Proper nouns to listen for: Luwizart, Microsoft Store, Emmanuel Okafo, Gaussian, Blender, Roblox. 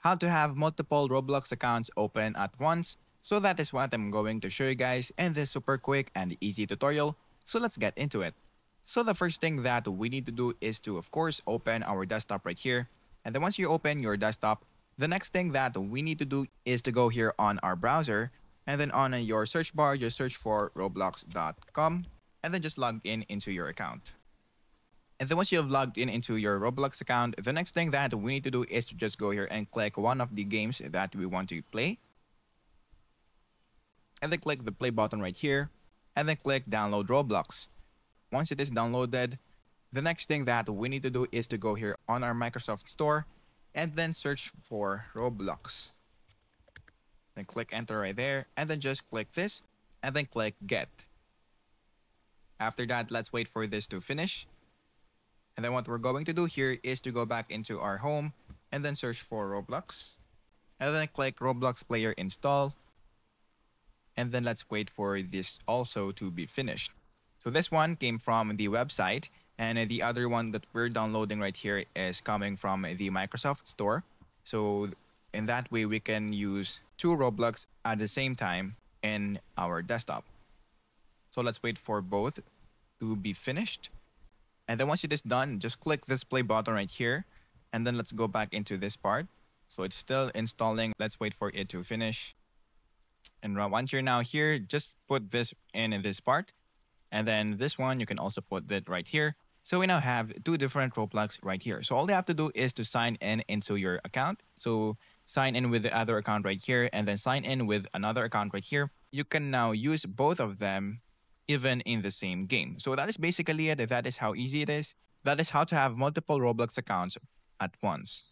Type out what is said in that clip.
how to have multiple Roblox accounts open at once. So that is what I'm going to show you guys in this super quick and easy tutorial. So let's get into it. So the first thing that we need to do is to, of course, open our desktop right here. And then once you open your desktop, the next thing that we need to do is to go here on our browser. And then on your search bar, just search for roblox.com and then just log in into your account. And then once you have logged in into your Roblox account, the next thing that we need to do is to just go here and click one of the games that we want to play. And then click the play button right here and then click download Roblox. Once it is downloaded, the next thing that we need to do is to go here on our Microsoft Store and then search for Roblox. Then click enter right there and then just click this and then click get. After that, let's wait for this to finish. And then what we're going to do here is to go back into our home and then search for Roblox and then click Roblox Player Install. And then let's wait for this also to be finished. So this one came from the website and the other one that we're downloading right here is coming from the Microsoft Store. So in that way, we can use two Roblox at the same time in our desktop. So let's wait for both to be finished. And then once it is done, just click this play button right here. And then let's go back into this part. So it's still installing. Let's wait for it to finish. And once you're now here, just put this in this part. And then this one, you can also put that right here. So we now have two different Roblox right here. So all you have to do is to sign in into your account. So sign in with the other account right here and then sign in with another account right here. You can now use both of them even in the same game. So that is basically it. That is how easy it is. That is how to have multiple Roblox accounts at once.